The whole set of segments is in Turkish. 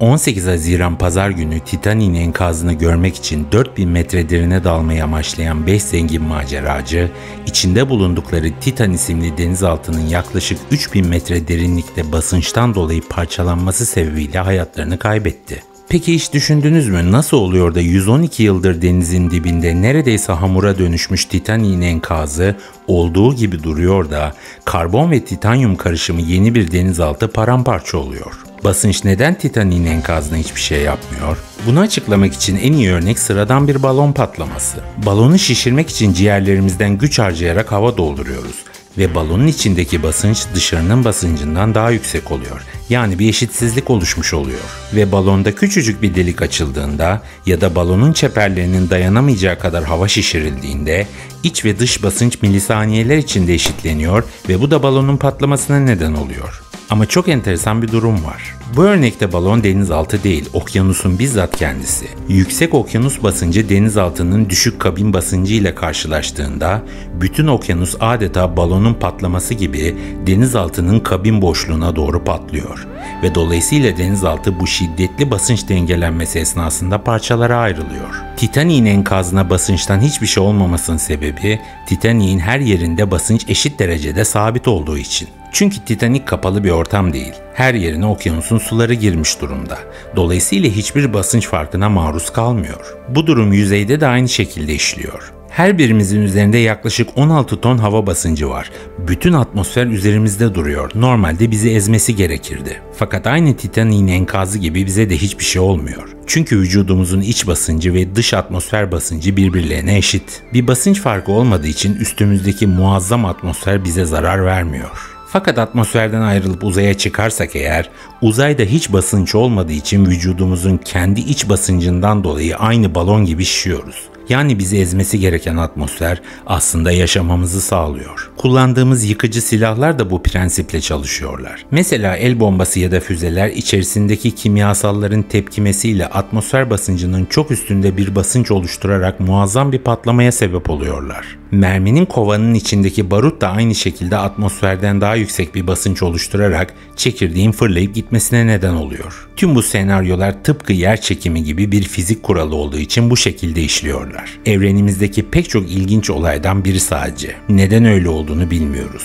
18 Haziran Pazar günü Titanic'in enkazını görmek için 4000 metre derine dalmayı amaçlayan 5 zengin maceracı, içinde bulundukları Titan isimli denizaltının yaklaşık 3000 metre derinlikte basınçtan dolayı parçalanması sebebiyle hayatlarını kaybetti. Peki hiç düşündünüz mü, nasıl oluyor da 112 yıldır denizin dibinde neredeyse hamura dönüşmüş Titanic'in enkazı olduğu gibi duruyor da karbon ve titanyum karışımı yeni bir denizaltı paramparça oluyor? Basınç neden Titanic'in enkazına hiçbir şey yapmıyor? Bunu açıklamak için en iyi örnek sıradan bir balon patlaması. Balonu şişirmek için ciğerlerimizden güç harcayarak hava dolduruyoruz ve balonun içindeki basınç dışarının basıncından daha yüksek oluyor. Yani bir eşitsizlik oluşmuş oluyor. Ve balonda küçücük bir delik açıldığında ya da balonun çeperlerinin dayanamayacağı kadar hava şişirildiğinde iç ve dış basınç milisaniyeler içinde eşitleniyor ve bu da balonun patlamasına neden oluyor. Ama çok enteresan bir durum var. Bu örnekte balon denizaltı değil, okyanusun bizzat kendisi. Yüksek okyanus basıncı denizaltının düşük kabin basıncı ile karşılaştığında bütün okyanus adeta balonun patlaması gibi denizaltının kabin boşluğuna doğru patlıyor. Ve dolayısıyla denizaltı bu şiddetli basınç dengelenmesi esnasında parçalara ayrılıyor. Titanic'in enkazına basınçtan hiçbir şey olmamasının sebebi Titanic'in her yerinde basınç eşit derecede sabit olduğu için. Çünkü Titanic kapalı bir ortam değil. Her yerine okyanusun suları girmiş durumda. Dolayısıyla hiçbir basınç farkına maruz kalmıyor. Bu durum yüzeyde de aynı şekilde işliyor. Her birimizin üzerinde yaklaşık 16 ton hava basıncı var. Bütün atmosfer üzerimizde duruyor. Normalde bizi ezmesi gerekirdi. Fakat aynı Titanic'in enkazı gibi bize de hiçbir şey olmuyor. Çünkü vücudumuzun iç basıncı ve dış atmosfer basıncı birbirlerine eşit. Bir basınç farkı olmadığı için üstümüzdeki muazzam atmosfer bize zarar vermiyor. Fakat atmosferden ayrılıp uzaya çıkarsak eğer, uzayda hiç basınç olmadığı için vücudumuzun kendi iç basıncından dolayı aynı balon gibi şişiyoruz. Yani bizi ezmesi gereken atmosfer aslında yaşamamızı sağlıyor. Kullandığımız yıkıcı silahlar da bu prensiple çalışıyorlar. Mesela el bombası ya da füzeler içerisindeki kimyasalların tepkimesiyle atmosfer basıncının çok üstünde bir basınç oluşturarak muazzam bir patlamaya sebep oluyorlar. Merminin kovanın içindeki barut da aynı şekilde atmosferden daha yüksek bir basınç oluşturarak çekirdeğin fırlayıp gitmesine neden oluyor. Tüm bu senaryolar tıpkı yer çekimi gibi bir fizik kuralı olduğu için bu şekilde işliyorlar. Evrenimizdeki pek çok ilginç olaydan biri sadece. Neden öyle olduğunu bilmiyoruz.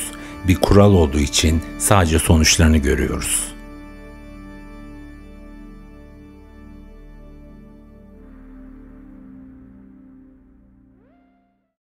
Bir kural olduğu için sadece sonuçlarını görüyoruz.